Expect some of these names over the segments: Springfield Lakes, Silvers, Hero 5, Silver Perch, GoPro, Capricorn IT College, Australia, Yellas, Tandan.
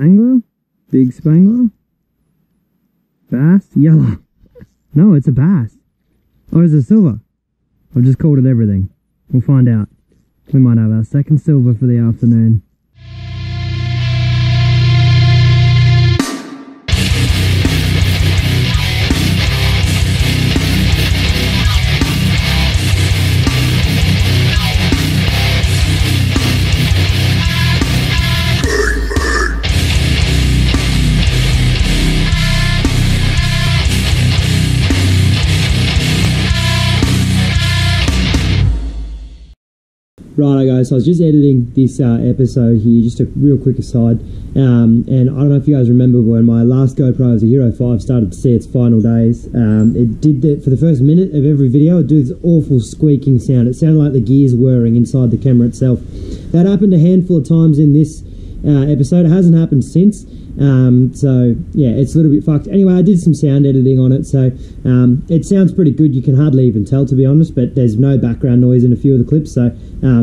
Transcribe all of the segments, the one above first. Angler? Big spangler? Bass? Yellow. No, it's a bass. Or is it silver? I've just called it everything. We'll find out. We might have our second silver for the afternoon. Righto guys, so I was just editing this episode here, just a real quick aside, and I don't know if you guys remember when my last GoPro as a Hero 5 started to see its final days. It did that for the first minute of every video, it did this awful squeaking sound. It sounded like the gears whirring inside the camera itself. That happened a handful of times in this episode. It hasn't happened since. So yeah, it's a little bit fucked. Anyway, I did some sound editing on it, so it sounds pretty good. You can hardly even tell, to be honest, but there's no background noise in a few of the clips, so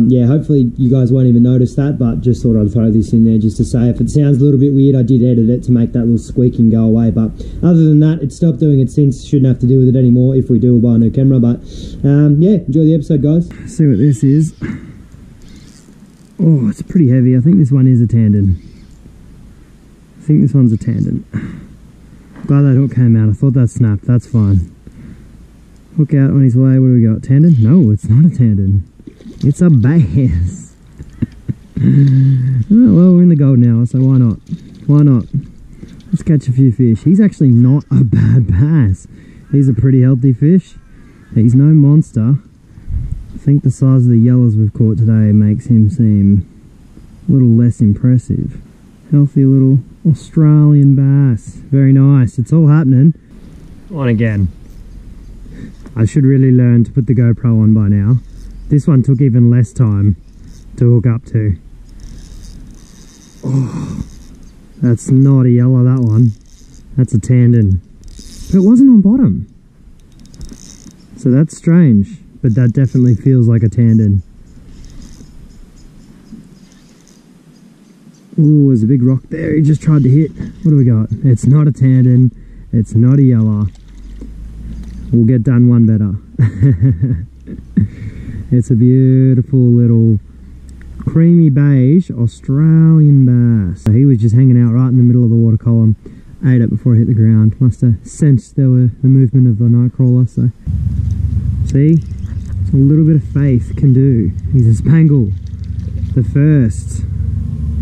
yeah, hopefully you guys won't even notice that, but just thought I'd throw this in there just to say if it sounds a little bit weird, I did edit it to make that little squeaking go away, but other than that, it stopped doing it since. Shouldn't have to deal with it anymore. If we do, we'll buy a new camera, but yeah, enjoy the episode guys. See what this is. Oh, it's pretty heavy. I think this one is a Tandan. I think this one's a Tandan. Glad that hook came out. I thought that snapped. That's fine. Hook out on his way. What do we got? Tandan? No, it's not a Tandan. It's a bass. Oh, well, we're in the golden hour, so why not? Why not? Let's catch a few fish. He's actually not a bad bass. He's a pretty healthy fish. He's no monster. I think the size of the yellows we've caught today makes him seem a little less impressive. Healthy little Australian bass. Very nice. It's all happening. On again. I should really learn to put the GoPro on by now. This one took even less time to hook up to. Oh, that's not a yellow, that one. That's a Tandan. But it wasn't on bottom. So that's strange. But that definitely feels like a Tandan. Ooh, there's a big rock there, he just tried to hit. What do we got? It's not a Tandan, it's not a yellow. We'll get done one better. It's a beautiful little creamy beige Australian bass. So he was just hanging out right in the middle of the water column. Ate it before it hit the ground. Must have sensed there were the movement of the nightcrawler, so. See? It's a little bit of faith can do. He's a spangle. The first.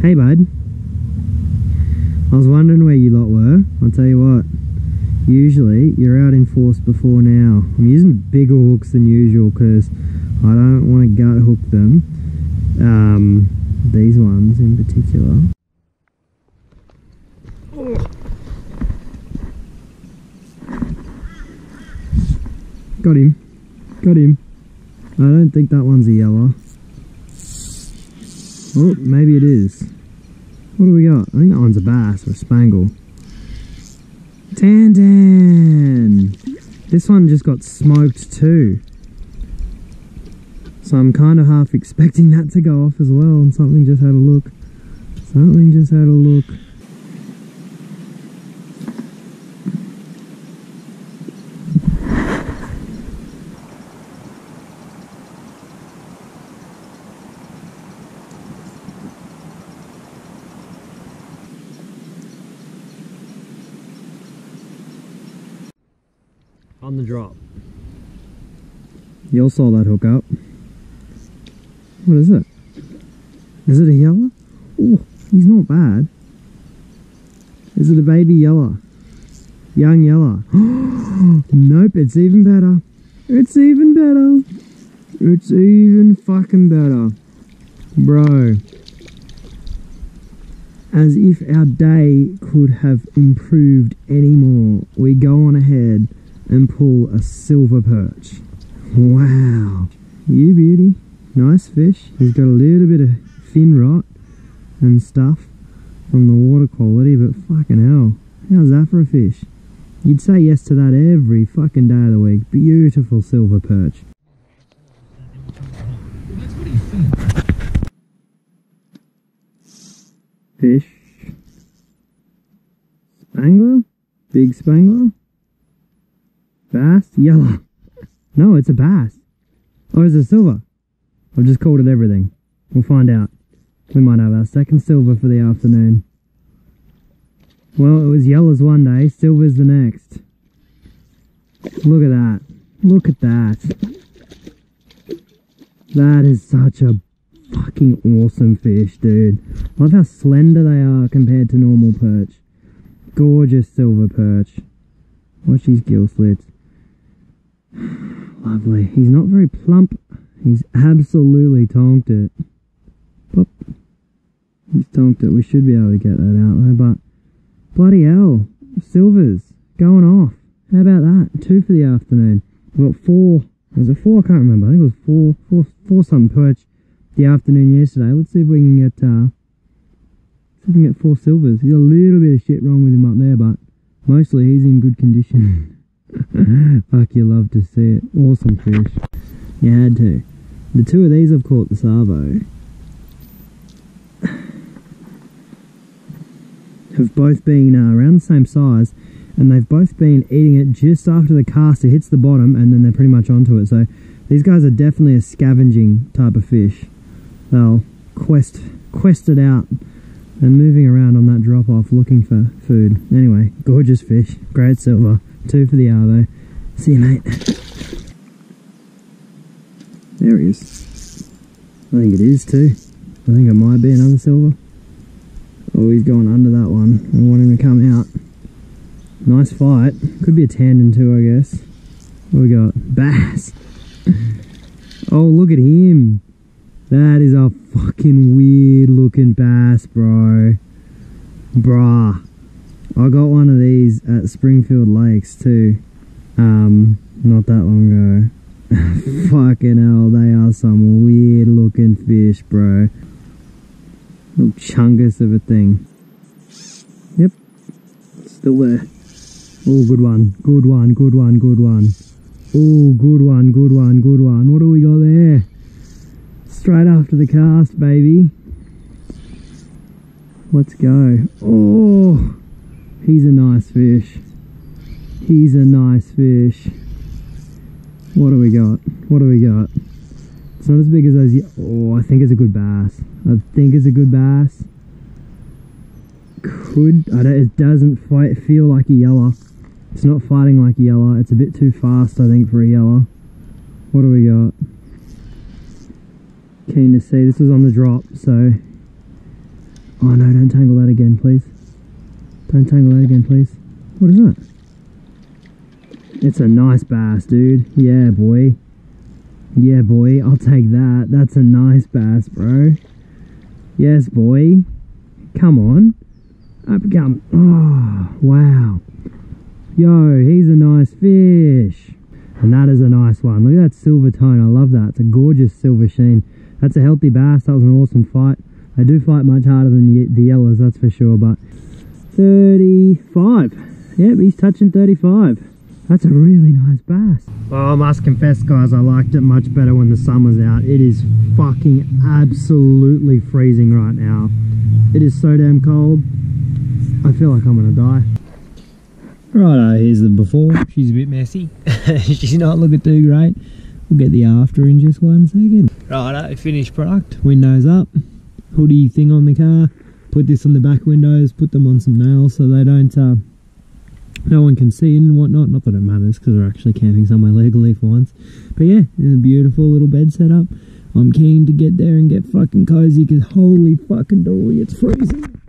Hey bud, I was wondering where you lot were. I'll tell you what, usually you're out in force before now. I'm using bigger hooks than usual because I don't want to gut hook them, these ones in particular. Got him, got him. I don't think that one's a yellow. Oh, maybe it is. What do we got? I think that one's a bass or a spangle. Tandan! This one just got smoked too. So I'm kind of half expecting that to go off as well, and something just had a look. Something just had a look. On the drop. Y'all saw that hook up. What is it? Is it a yellow? Oh, he's not bad. Is it a baby yellow? Young yellow. Nope, it's even better. It's even better. It's even fucking better. Bro. As if our day could have improved any more. We go on ahead and pull a silver perch. Wow, you beauty. Nice fish. He's got a little bit of fin rot and stuff from the water quality, but fucking hell, how's that for a fish? You'd say yes to that every fucking day of the week. Beautiful silver perch. Fish. Spangler? Big Spangler? Bass? Yellow. No, it's a bass. Or is it silver? I've just called it everything. We'll find out. We might have our second silver for the afternoon. Well, it was yellows one day, silvers the next. Look at that. Look at that. That is such a fucking awesome fish, dude. I love how slender they are compared to normal perch. Gorgeous silver perch. Watch these gill slits. Lovely. He's not very plump. He's absolutely tonked it. Pop. He's tonked it. We should be able to get that out though, but bloody hell. Silvers going off. How about that? Two for the afternoon. We've got four. Was it four? I can't remember. I think it was four something perch the afternoon yesterday. Let's see if we can get four silvers. He's got a little bit of shit wrong with him up there, but mostly he's in good condition. Fuck, you love to see it. Awesome fish. You had to. The two of these I've caught the Savo have both been around the same size, and they've both been eating it just after the caster hits the bottom, and then they're pretty much onto it. So these guys are definitely a scavenging type of fish. They'll quest it out, and moving around on that drop off looking for food. Anyway, gorgeous fish, great silver, two for the arvo. See you, mate. There he is. I think it is too. I think it might be another silver. Oh, he's going under that one. We want him to come out. Nice fight. Could be a Tandan too, I guess. What we got? Bass. Oh, look at him. That is a fucking weird looking bass, bro. Bruh. I got one of these at Springfield Lakes too. Not that long ago. Fucking hell, they are some weird looking fish, bro. Little chungus of a thing. Yep. Still there. Oh, good one, good one, good one, good one. Oh, good one, good one, good one. What do we got there? Straight after the cast, baby. Let's go. Oh, he's a nice fish. He's a nice fish. What do we got? What do we got? It's not as big as those. Oh, I think it's a good bass. I think it's a good bass. It doesn't feel like a yeller. It's not fighting like a yeller. It's a bit too fast, I think, for a yeller. What do we got? Keen to see. This was on the drop, so. Oh no, don't tangle that again, please. Don't tangle that again, please. What is that? It's a nice bass, dude. Yeah, boy. Yeah, boy. I'll take that. That's a nice bass, bro. Yes, boy. Come on. Up come. Oh, wow. Yo, he's a nice fish. And that is a nice one. Look at that silver tone. I love that. It's a gorgeous silver sheen. That's a healthy bass. That was an awesome fight. I do fight much harder than the yellows, that's for sure, but 35. Yep, he's touching 35. That's a really nice bass. Well, I must confess, guys, I liked it much better when the sun was out. It is fucking absolutely freezing right now. It is so damn cold. I feel like I'm gonna die. Righto, here's the before. She's a bit messy. She's not looking too great. We'll get the after in just 1 second. Righto, finished product. Windows up. Hoodie thing on the car. Put this on the back windows. Put them on some nails so they don't. No one can see it and whatnot. Not that it matters because we're actually camping somewhere legally for once. But yeah, it's a beautiful little bed setup. I'm keen to get there and get fucking cozy because holy fucking dolly, it's freezing.